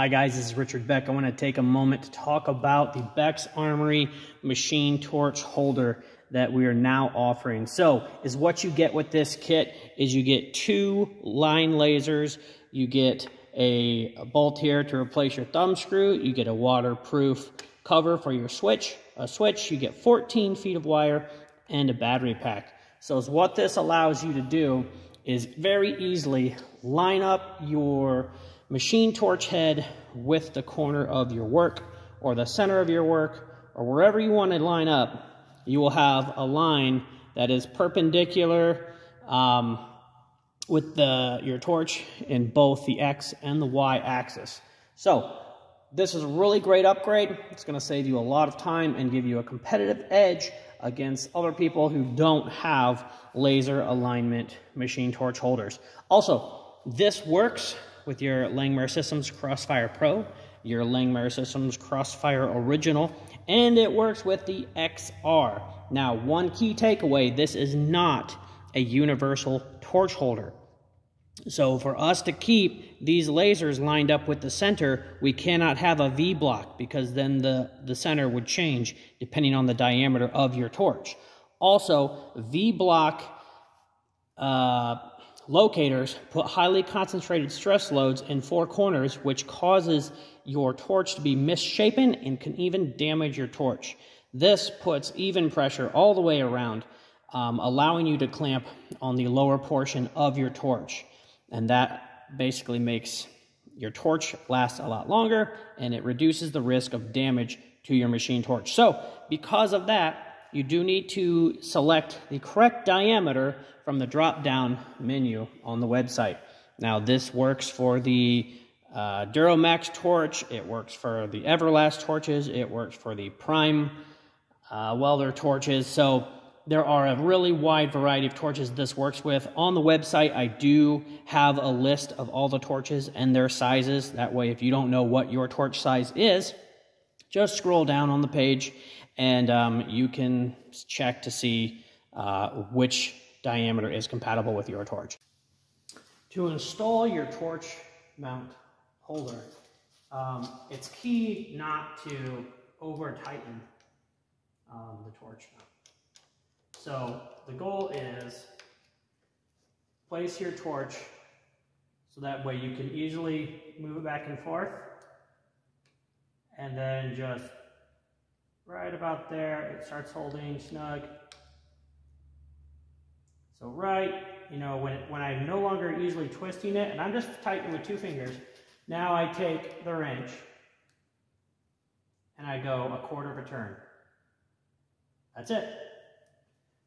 Hi guys, this is Richard Beck. I want to take a moment to talk about the Beck's Armory machine torch holder that we are now offering. So is what you get with this kit is you get 2 line lasers, you get a bolt here to replace your thumb screw, you get a waterproof cover for your switch, you get 14 feet of wire and a battery pack. So is what this allows you to do is very easily line up your machine torch head with the corner of your work or the center of your work or wherever you want to line up. You will have a line that is perpendicular with your torch in both the X and the Y axis. So this is a really great upgrade. It's going to save you a lot of time and give you a competitive edge against other people who don't have laser alignment machine torch holders. Also, this works with your Langmuir Systems Crossfire Pro, your Langmuir Systems Crossfire Original, and it works with the XR. Now, one key takeaway, this is not a universal torch holder. So for us to keep these lasers lined up with the center, we cannot have a V-block because then the center would change depending on the diameter of your torch. Also, V-block locators put highly concentrated stress loads in 4 corners, which causes your torch to be misshapen and can even damage your torch. This puts even pressure all the way around, allowing you to clamp on the lower portion of your torch. And that basically makes your torch last a lot longer, and it reduces the risk of damage to your machine torch. So because of that, you do need to select the correct diameter from the drop-down menu on the website. Now, this works for the DuroMax torch, it works for the Everlast torches, it works for the Prime welder torches. So there are a really wide variety of torches this works with. On the website, I do have a list of all the torches and their sizes. That way, if you don't know what your torch size is, just scroll down on the page and you can check to see which diameter is compatible with your torch. To install your torch mount holder, it's key not to over-tighten the torch mount. So the goal is place your torch so that way you can easily move it back and forth, and then just right about there, it starts holding snug. So right, you know, when I'm no longer easily twisting it, and I'm just tightening with 2 fingers, now I take the wrench and I go 1/4 of a turn. That's it.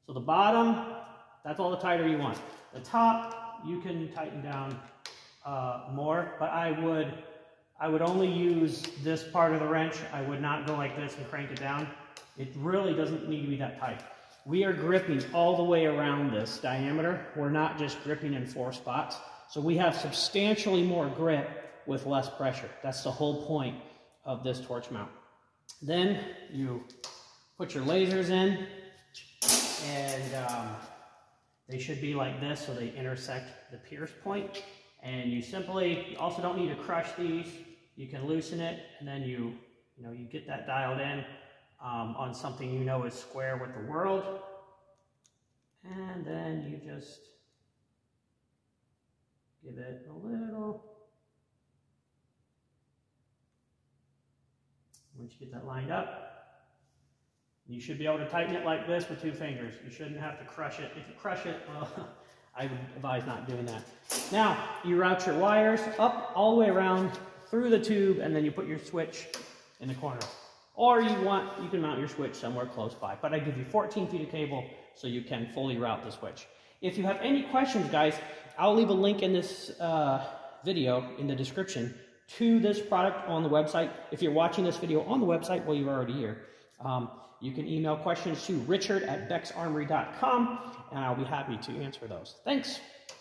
So the bottom, that's all the tighter you want. The top, you can tighten down more, but I would only use this part of the wrench. I would not go like this and crank it down. It really doesn't need to be that tight. We are gripping all the way around this diameter. We're not just gripping in 4 spots. So we have substantially more grip with less pressure. That's the whole point of this torch mount. Then you put your lasers in, and they should be like this so they intersect the pierce point. And you simply, you also don't need to crush these. You can loosen it, and then you get that dialed in on something you know is square with the world. And then you just give it a little. Once you get that lined up, you should be able to tighten it like this with 2 fingers. You shouldn't have to crush it. If you crush it, well, I would advise not doing that. Now, you route your wires up all the way around through the tube, and then you put your switch in the corner. Or you can mount your switch somewhere close by. But I give you 14 feet of cable so you can fully route the switch. If you have any questions, guys, I'll leave a link in this video in the description to this product on the website. If you're watching this video on the website, well, you're already here. You can email questions to richard@BecksArmory.com, and I'll be happy to answer those. Thanks.